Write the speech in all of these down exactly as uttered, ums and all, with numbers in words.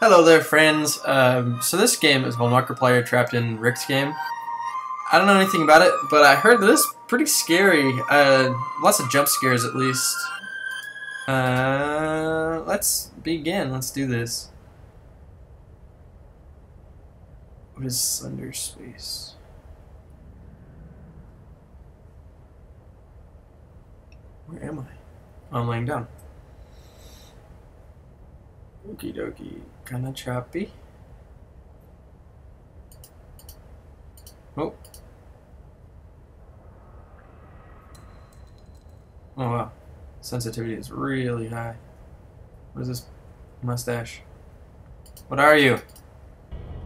Hello there, friends. Um, so this game is called Markiplier Trapped in Rick's Game. I don't know anything about it, but I heard that it's pretty scary. Uh, lots of jump scares, at least. Uh, let's begin. Let's do this. What is Slender Space? Where am I? I'm laying down. Okie dokie, kinda choppy. Oh. Oh wow. Sensitivity is really high. What is this mustache? What are you?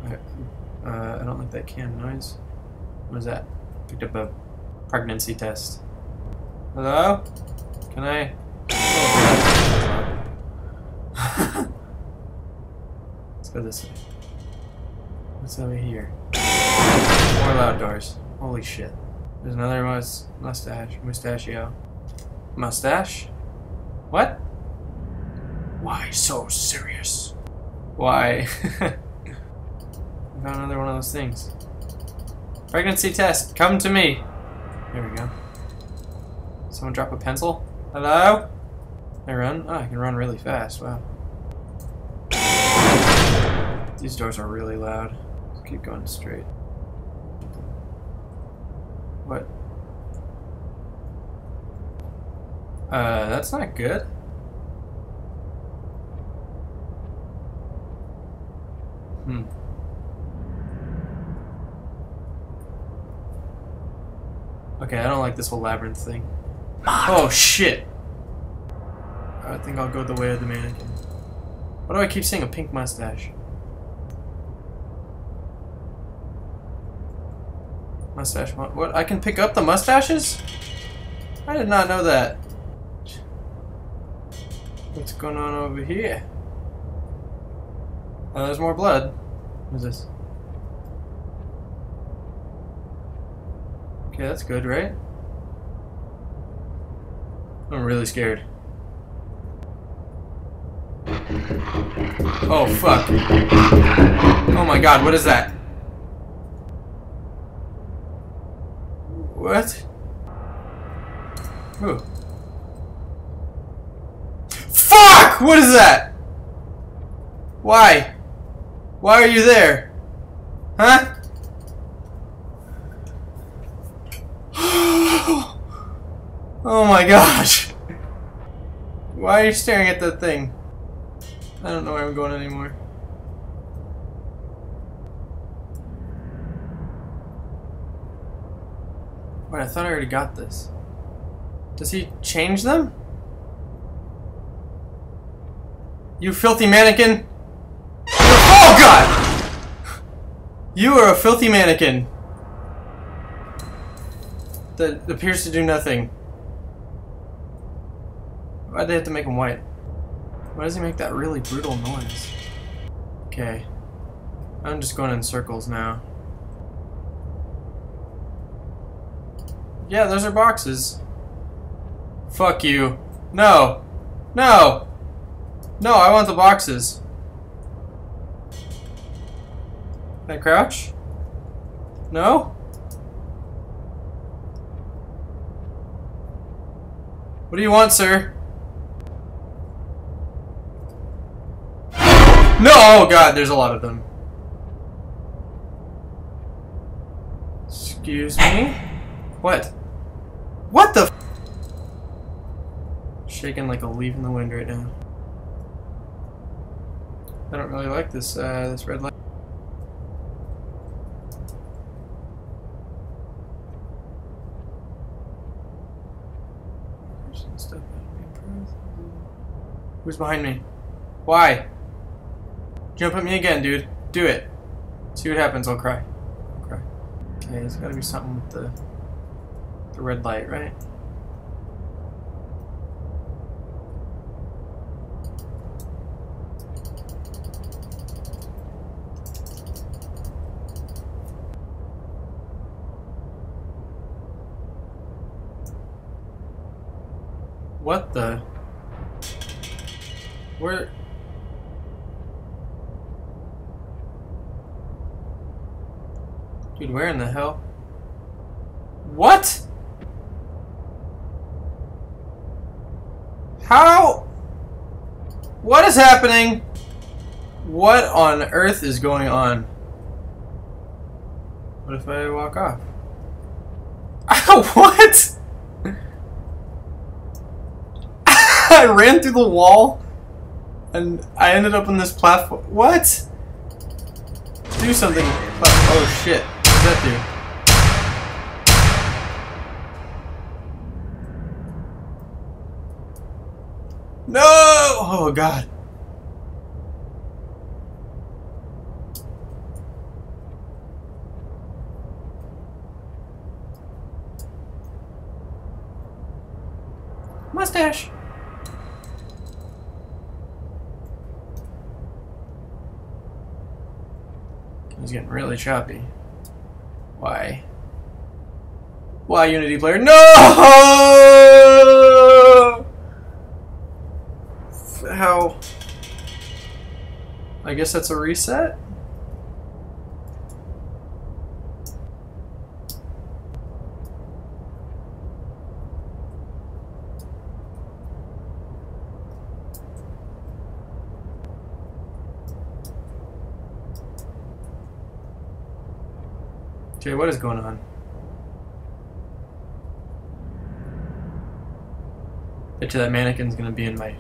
I, uh, I don't like that cam noise. What is that? Picked up a pregnancy test. Hello? Can I? Oh. Go this way. What's over here? More loud doors. Holy shit. There's another mus mustache. Mustachio. Mustache? What? Why so serious? Why? I found another one of those things. Pregnancy test. Come to me. Here we go. Someone drop a pencil? Hello? Can I run? Oh, I can run really fast. Wow. These doors are really loud. Let's keep going straight. What? Uh, that's not good. Hmm. Okay, I don't like this whole labyrinth thing. Oh shit! I think I'll go the way of the mannequin. Why do I keep seeing a pink mustache? Mustache, what? I can pick up the mustaches? I did not know that. What's going on over here? Oh, there's more blood. What is this? Okay, that's good, right? I'm really scared. Oh, fuck. Oh my god, what is that? What? Ooh. Fuck! What is that? Why? Why are you there? Huh? Oh my gosh. Why are you staring at that thing? I don't know where I'm going anymore. Wait, I thought I already got this. Does he change them? You filthy mannequin! Oh god! You are a filthy mannequin that appears to do nothing. Why'd they have to make him white? Why does he make that really brutal noise? Okay. I'm just going in circles now. Yeah, those are boxes. Fuck you. No. No. No, I want the boxes. Can I crouch? No? What do you want, sir? No! Oh god, there's a lot of them. Excuse me? What? What the f? Shaking like a leaf in the wind right now. I don't really like this, uh, this red light. Who's behind me? Why? Jump at me again, dude. Do it. See what happens, I'll cry. I'll cry. Okay, there's gotta be something with the... the red light, right? What the? Where? Dude, where in the hell? What? How? What is happening? What on earth is going on? What if I walk off? Ow, what? I ran through the wall and I ended up on this platform. What? Do something. Oh shit. What does that do? No! Oh god. Mustache. He's getting really choppy. Why? Why, Unity player? No! How? I guess that's a reset? Jay, what is going on? Bet you that mannequin's gonna be in my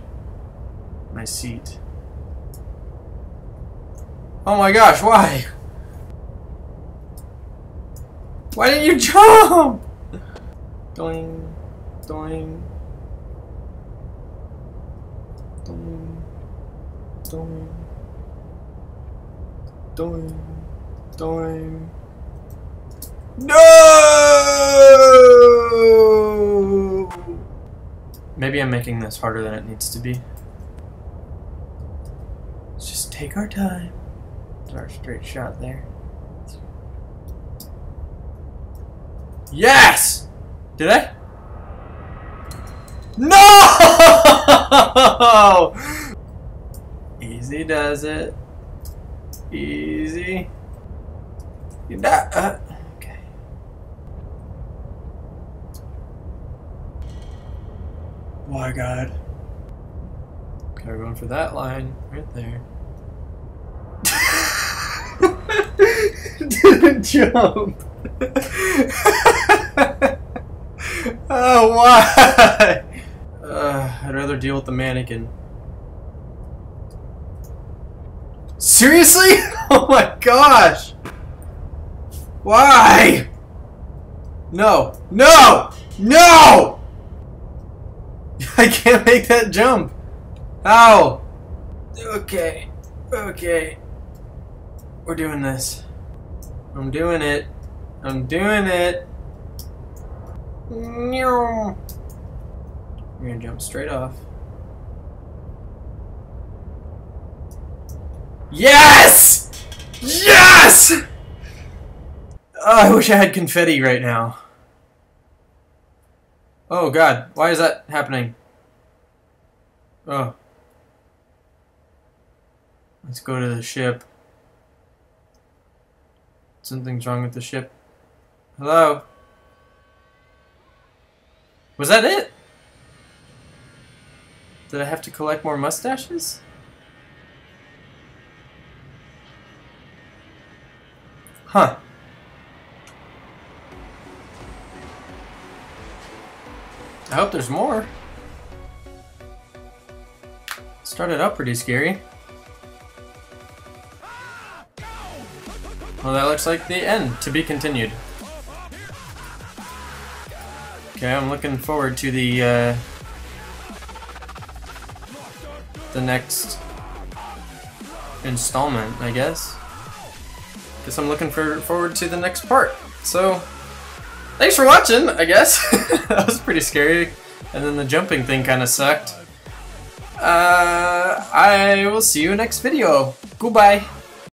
my seat. Oh my gosh, why? Why didn't you jump? Doing, doing, doing, doing, doing, doing. No! Maybe I'm making this harder than it needs to be. Let's just take our time. There's our straight shot there. Yes! Did I? No! Easy does it. Easy. You die. Oh my god. Okay, we're going for that line right there. Didn't jump. Oh, why? Uh, I'd rather deal with the mannequin. Seriously? Oh my gosh. Why? No. No! No! I can't make that jump. Ow! Okay. Okay. We're doing this. I'm doing it. I'm doing it. We're gonna jump straight off. Yes! Yes! Oh, I wish I had confetti right now. Oh god, why is that happening? Oh. Let's go to the ship. Something's wrong with the ship. Hello? Was that it? Did I have to collect more mustaches? Huh. I hope there's more. Started up pretty scary. Well, that looks like the end. To be continued. Okay, I'm looking forward to the uh, the next installment, I guess. Guess I'm looking for, forward to the next part. So. Thanks for watching, I guess. That was pretty scary. And then the jumping thing kind of sucked. Uh, I will see you next video. Goodbye.